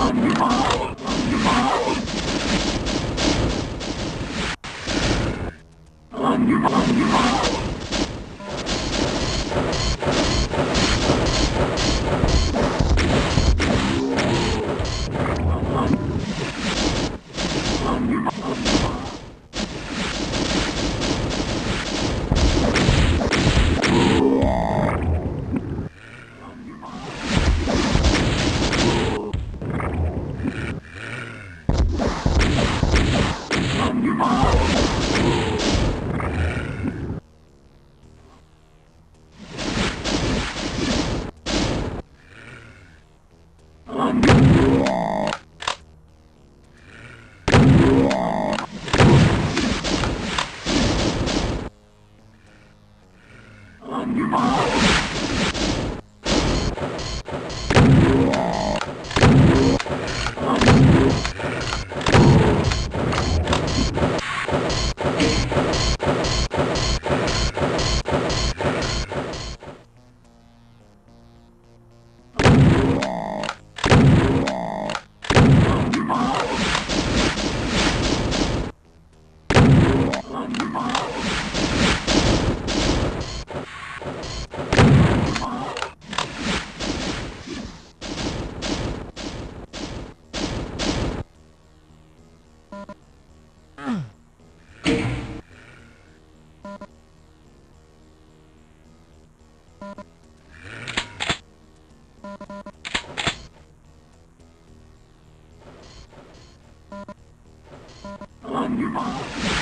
Come on.